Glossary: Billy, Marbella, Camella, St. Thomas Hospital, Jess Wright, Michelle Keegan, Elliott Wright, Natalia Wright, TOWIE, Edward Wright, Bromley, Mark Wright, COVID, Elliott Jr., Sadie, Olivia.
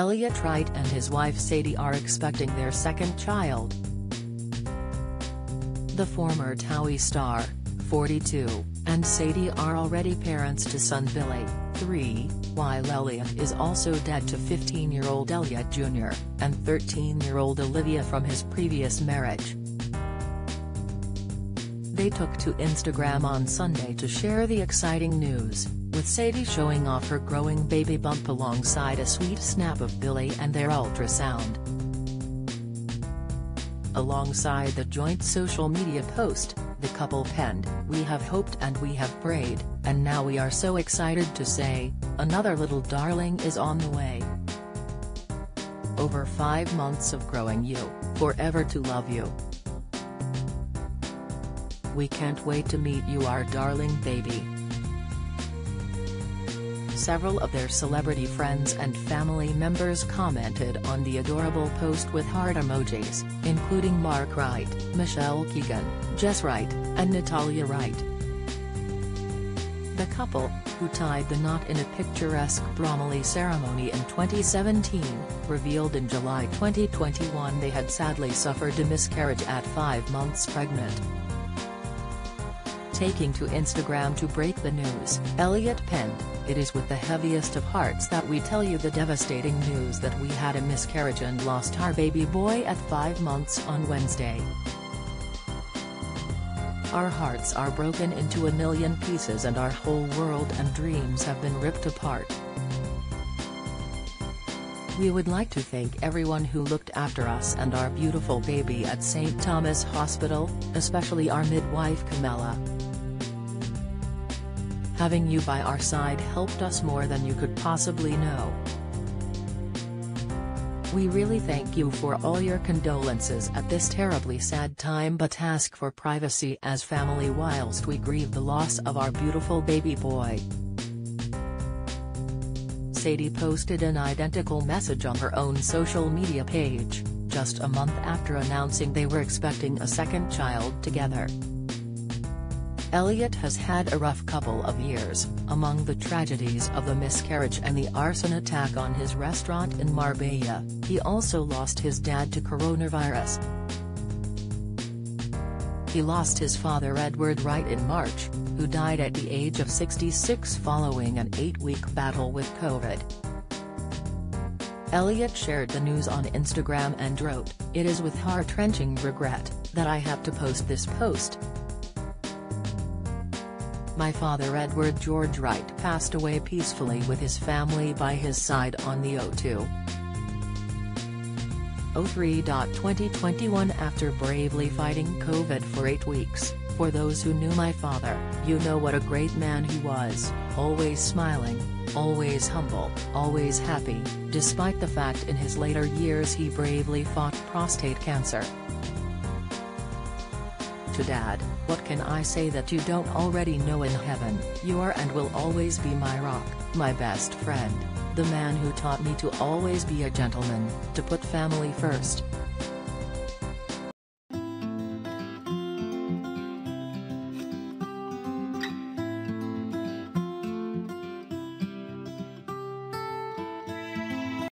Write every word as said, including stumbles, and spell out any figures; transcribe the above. Elliott Wright and his wife Sadie are expecting their second child. The former TOWIE star, forty-two, and Sadie are already parents to son Billy, three, while Elliott is also dad to fifteen-year-old Elliott Junior and thirteen-year-old Olivia from his previous marriage. They took to Instagram on Sunday to share the exciting news, with Sadie showing off her growing baby bump alongside a sweet snap of Billy and their ultrasound. Alongside the joint social media post, the couple penned, "We have hoped and we have prayed, and now we are so excited to say, another little darling is on the way. Over five months of growing you, forever to love you. We can't wait to meet you, our darling baby." Several of their celebrity friends and family members commented on the adorable post with heart emojis, including Mark Wright, Michelle Keegan, Jess Wright, and Natalia Wright. The couple, who tied the knot in a picturesque Bromley ceremony in twenty seventeen, revealed in July twenty twenty-one they had sadly suffered a miscarriage at five months pregnant. Taking to Instagram to break the news, Elliott penned, "It is with the heaviest of hearts that we tell you the devastating news that we had a miscarriage and lost our baby boy at five months on Wednesday. Our hearts are broken into a million pieces and our whole world and dreams have been ripped apart. We would like to thank everyone who looked after us and our beautiful baby at Saint Thomas Hospital, especially our midwife Camella. Having you by our side helped us more than you could possibly know. We really thank you for all your condolences at this terribly sad time, but ask for privacy as family whilst we grieve the loss of our beautiful baby boy." Sadie posted an identical message on her own social media page, just a month after announcing they were expecting a second child together. Elliott has had a rough couple of years, among the tragedies of the miscarriage and the arson attack on his restaurant in Marbella. He also lost his dad to coronavirus. He lost his father Edward Wright in March, who died at the age of sixty-six following an eight-week battle with COVID. Elliott shared the news on Instagram and wrote, "It is with heart-wrenching regret that I have to post this post. My father Edward George Wright passed away peacefully with his family by his side on the oh two oh three twenty twenty-one after bravely fighting COVID for eight weeks. For those who knew my father, you know what a great man he was, always smiling, always humble, always happy, despite the fact in his later years he bravely fought prostate cancer. To Dad, what can I say that you don't already know? In heaven, you are and will always be my rock, my best friend, the man who taught me to always be a gentleman, to put family first.